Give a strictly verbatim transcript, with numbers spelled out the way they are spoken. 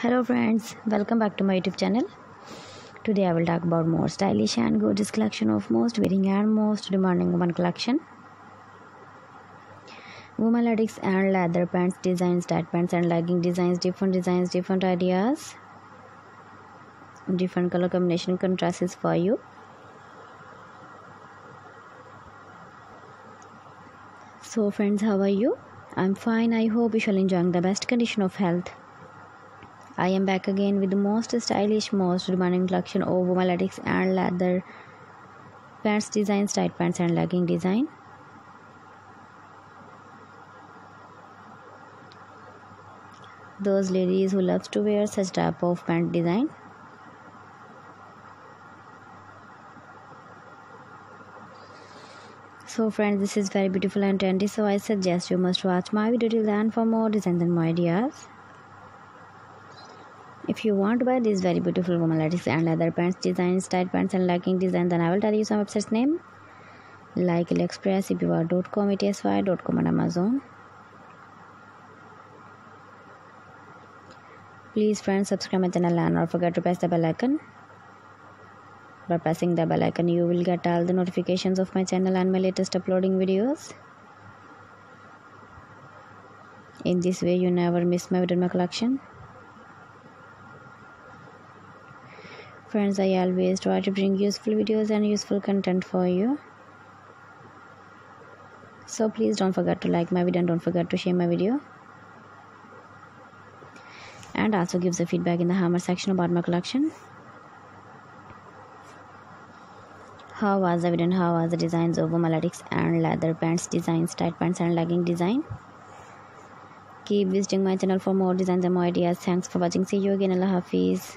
Hello friends, welcome back to my YouTube channel. Today I will talk about more stylish and gorgeous collection of most wearing and most demanding woman collection. Woman latex and leather pants designs, tight pants and legging designs, different designs, different ideas, different color combination contrasts for you. So friends, how are you? I'm fine. I hope you shall enjoying the best condition of health. I am back again with the most stylish, most demanding collection of woman latex and leather pants designs, tight pants and legging design. Those ladies who loves to wear such type of pant design. So friends, this is very beautiful and trendy, so I suggest you must watch my video till then for more designs and more ideas. If you want to buy these very beautiful woman latex and leather pants designs, tight pants and legging design, then I will tell you some websites name like AliExpress, epwa dot com, etsy dot com and Amazon. Please friends, subscribe my channel and don't forget to press the bell icon. By pressing the bell icon, you will get all the notifications of my channel and my latest uploading videos. In this way, you never miss my video in my collection. Friends, I always try to bring useful videos and useful content for you. So please don't forget to like my video and don't forget to share my video. And also give the feedback in the hammer section about my collection. How was the video and how was the designs of woman latex and leather pants designs, tight pants and legging design. Keep visiting my channel for more designs and more ideas. Thanks for watching. See you again. Allah Hafiz.